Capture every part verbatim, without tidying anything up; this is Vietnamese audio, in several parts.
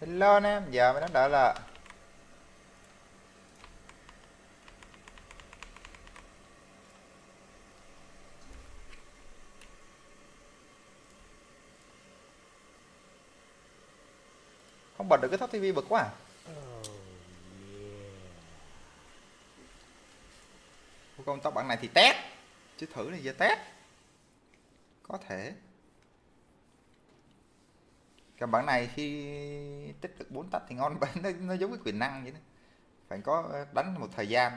Hello anh em, giờ mình đã đợi là không bật được cái thóc tivi, bực quá à. Con tóc bạn này thì tét, chứ thử này giờ tét có thể. Cầm bản này khi tích được bốn tách thì ngon, nó, nó giống cái quyền năng vậy đó. Phải có đánh một thời gian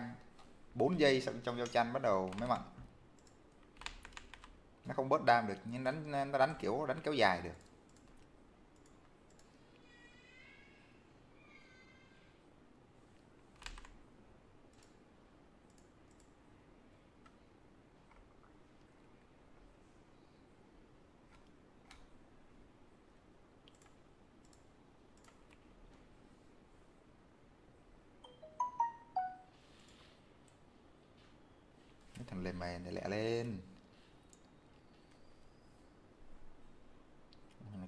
bốn giây trong giao tranh bắt đầu mới mạnh. Nó không bớt đam được nhưng đánh nó đánh kiểu đánh kéo dài được. Thằng lên mày để lẹ lên. Thằng này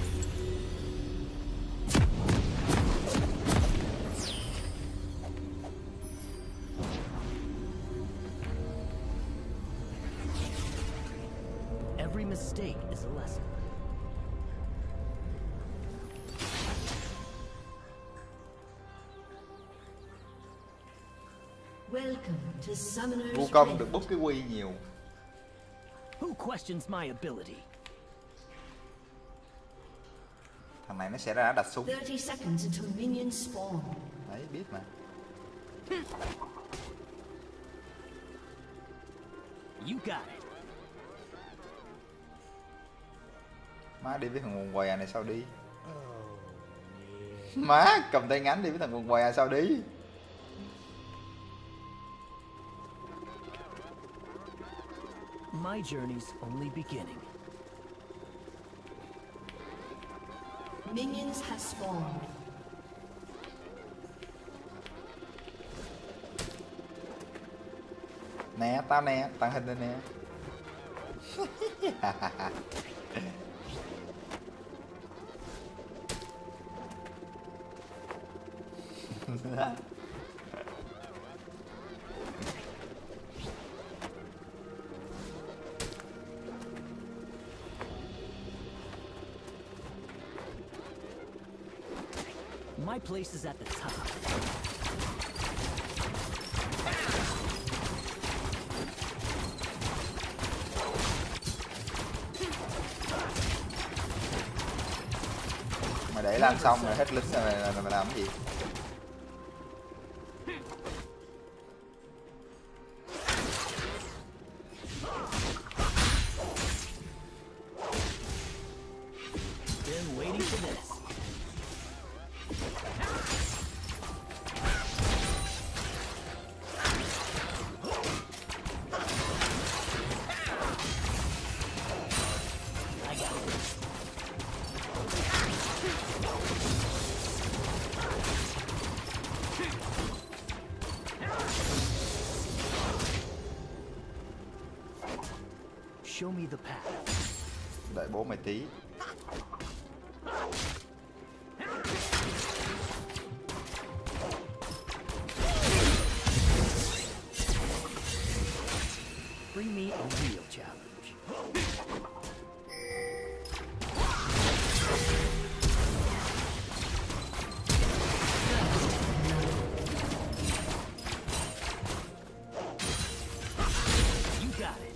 Mistake is a lesson. Welcome to Summoner's Wukong được bốc cái quy nhiều. Who questions my ability? Thằng này nó sẽ ra đặt súng. ba mươi seconds until minions spawn. Đấy biết mà. You got it. Má đi với thằng nguồn què này sao đi? Má cầm tay ngắn đi với thằng nguồn què sao đi? My journey's only beginning. Minions have spawned. Nè, tao nè, tặng hình đây nè. My place is at the top. Mà để làm xong rồi hết list rồi là mày làm cái gì? Show me the path. Đợi bố mày tí. Bring me a real challenge. You got it.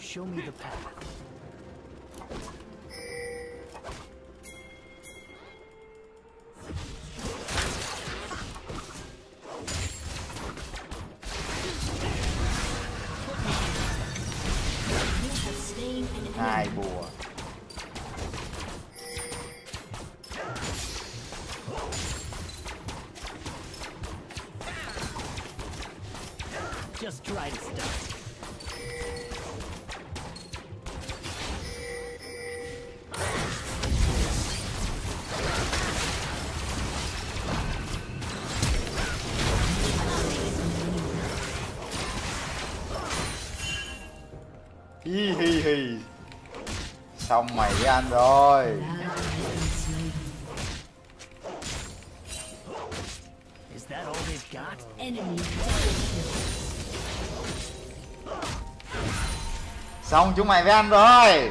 Show me the path. Hai bùa. Just try to stop. Hi hi hi. Xong mày với anh rồi. Is that all they've got? Xong chúng mày với anh rồi.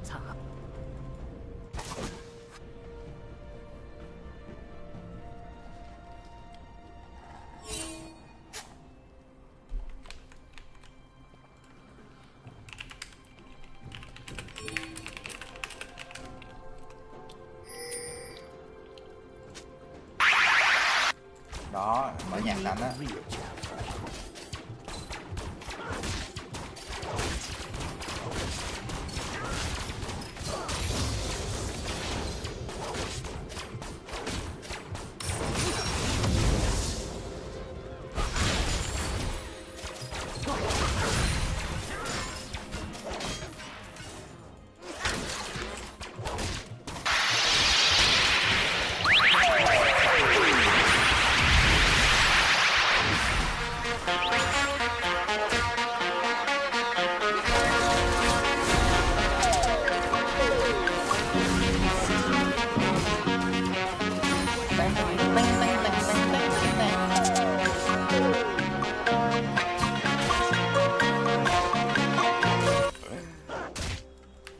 top. Đó, mở nhạc đánh á.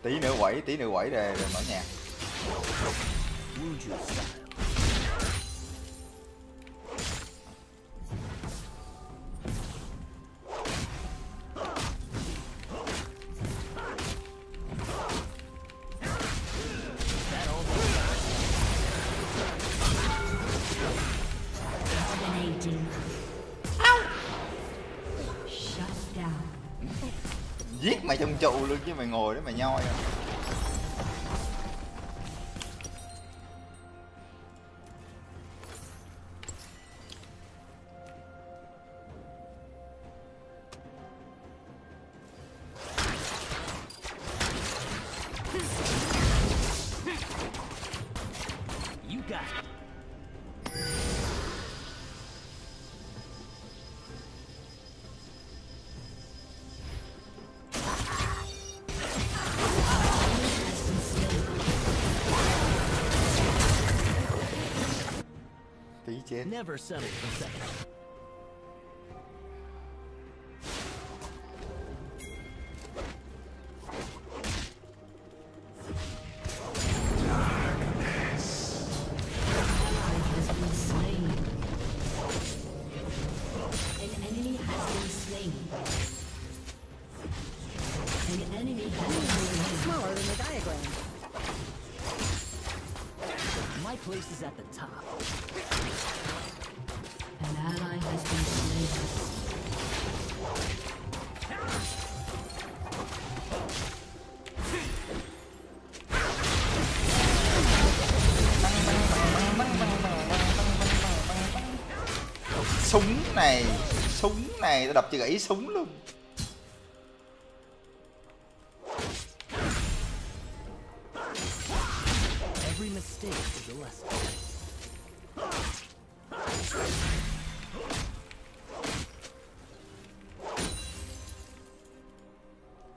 Tí nữa quẩy, tí nữa quẩy để, để mở nhạc. Giết mày trong trụ luôn chứ mày ngồi đấy mày nhoi à. Tí chết. Súng này, súng này, tao đập cho gãy súng luôn.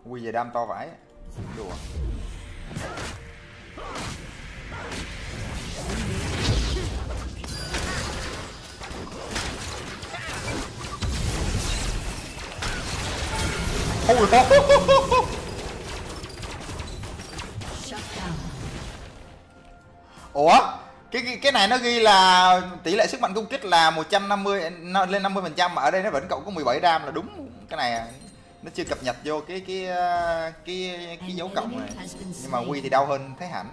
Ui giờ đam to vãi. Đùa. Ôi ho ho ho ho ho. Ủa, cái, cái cái này nó ghi là tỷ lệ sức mạnh công kích là một trăm năm mươi nó lên năm mươi phần trăm mà ở đây nó vẫn cộng có mười bảy đam là đúng. Cái này nó chưa cập nhật vô cái cái cái cái, cái dấu cộng này. Nhưng mà Quy thì đau hơn thấy hẳn.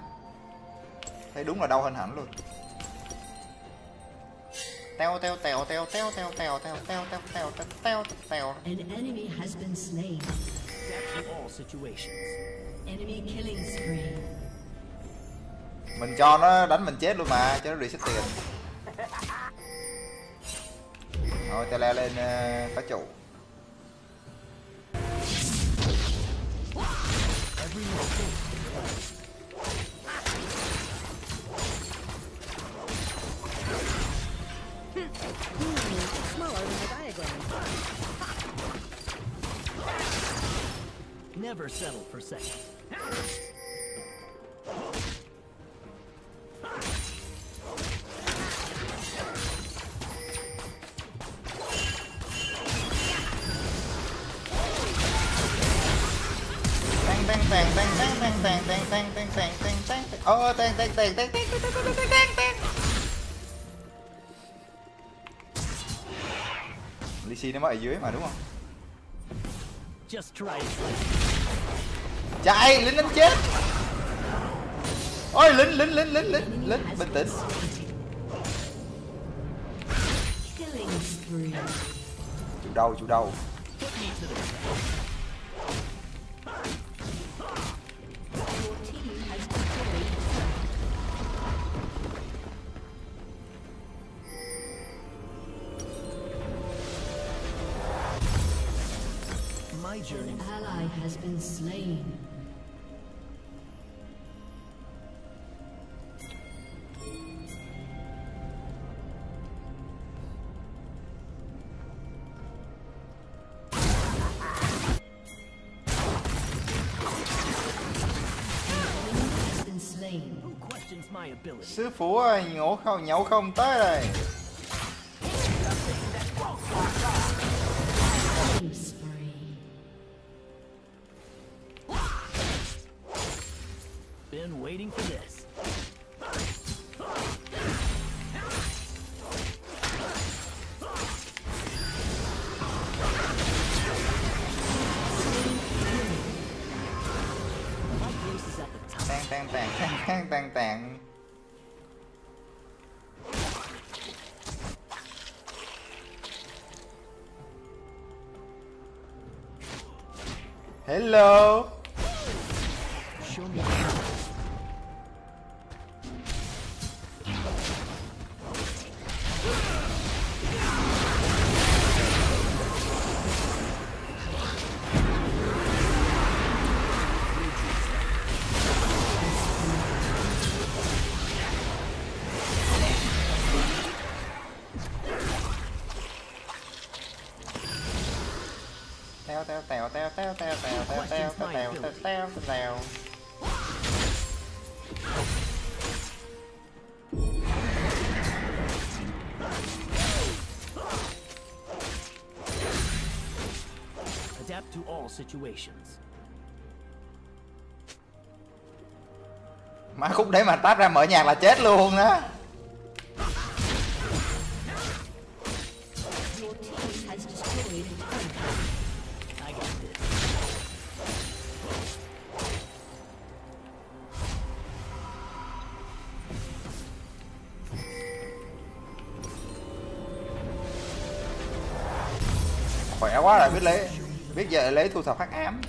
Thấy đúng là đau hơn hẳn luôn. Teo teo teo teo teo teo teo teo teo teo teo teo. An enemy has been slain. All situations. Enemy killing spree. Mình cho nó đánh mình chết luôn mà, cho nó reset tiền. Rồi tao leo lên phá trụ. Never settle for second. Tang tang tang tang tang tang tang tang tang tang tang tang. Oh tang tang tang tang tang tang tang tang. Nó mới ở dưới mà đúng không? Chạy, lính đánh chết. Ôi lính lính lính lính lính lính bình tĩnh. Chủ đầu chủ đầu. An ally has been slain. Sư phụ ơi, nhổ không nhậu không tới đây. Waiting for this. Tang tang tang tang tang tang. Hello. Show me. Tèo tèo tèo tèo tèo tèo tèo tèo tèo tèo tèo. to all situations. Má khúc đấy mà tát ra mở nhạc là chết luôn đó. Khỏe quá rồi, biết lấy biết giờ lấy thu thập hắc ám.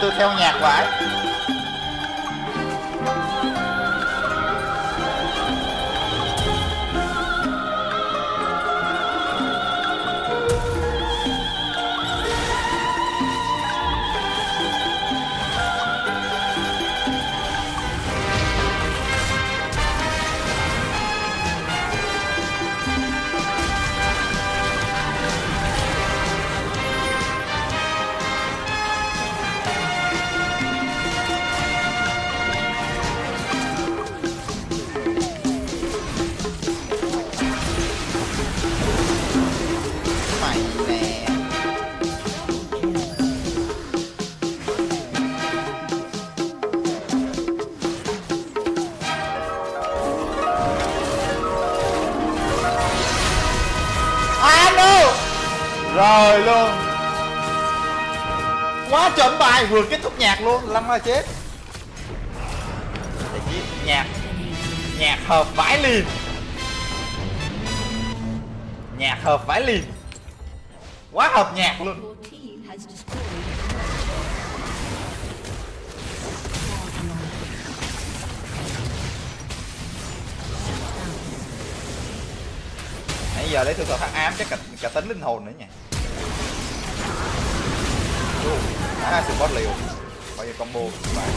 Tôi theo nhạc vãi. Rồi luôn. Quá chuẩn bài, vừa kết thúc nhạc luôn, Lâm ra chết. Nhạc Nhạc hợp vãi liền. Nhạc hợp vãi liền. Quá hợp nhạc luôn. Nãy giờ lấy tôi thợ hắc ám chắc cả, cả tính linh hồn nữa nha. À, sự bot liều. Bây giờ combo các bạn.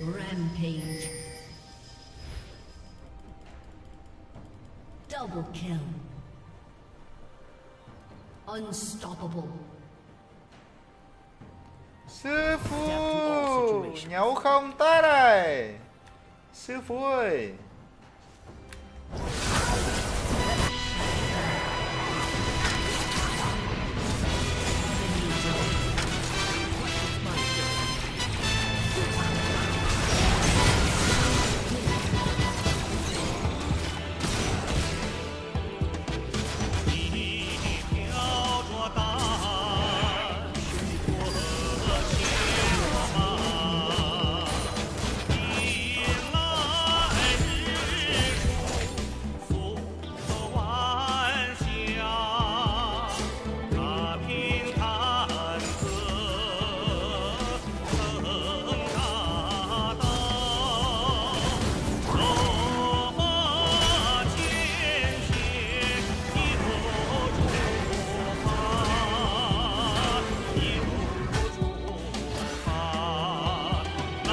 Rampage. Double kill. Unstoppable. Sư phụ, nhậu không tới đây. Sư phụ ơi.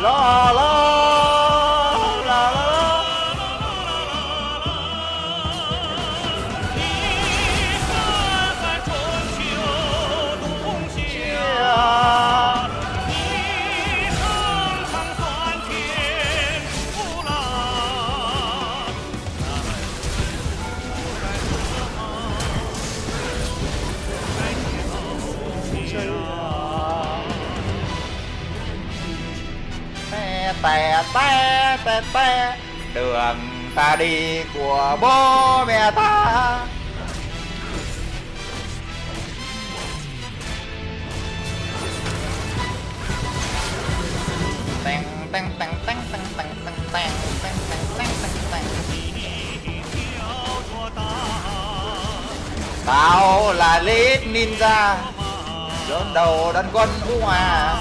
La la la la la. Tè tè tè tè, đường ta đi của bố mẹ ta. Teng teng teng teng teng teng teng teng teng teng teng. Tao là lít ninja, đón đầu đón quân u hòa.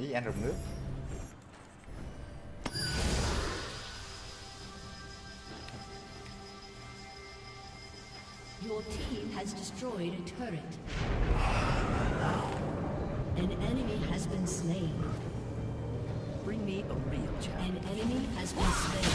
Ý, ăn rồng nước. Your team has destroyed a turret. An enemy has been slain. Bring me a real challenge. An enemy has been slain.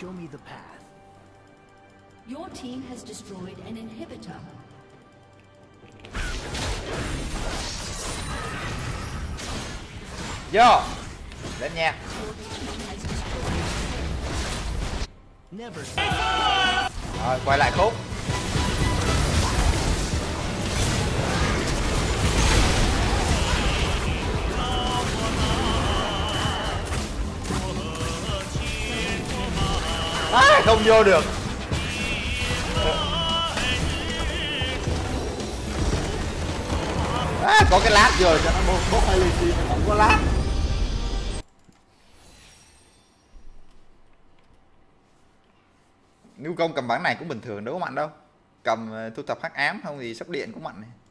Show me the path. Your team has destroyed an inhibitor. Yo, lên nha. Rồi, quay lại khúc. À, không vô được. À, có cái lát rồi cho nó bốc hay lên đi, không có lát. Wukong cầm bản này cũng bình thường đâu có mạnh đâu. Cầm thu thập hắc ám không thì sắp điện cũng mạnh này.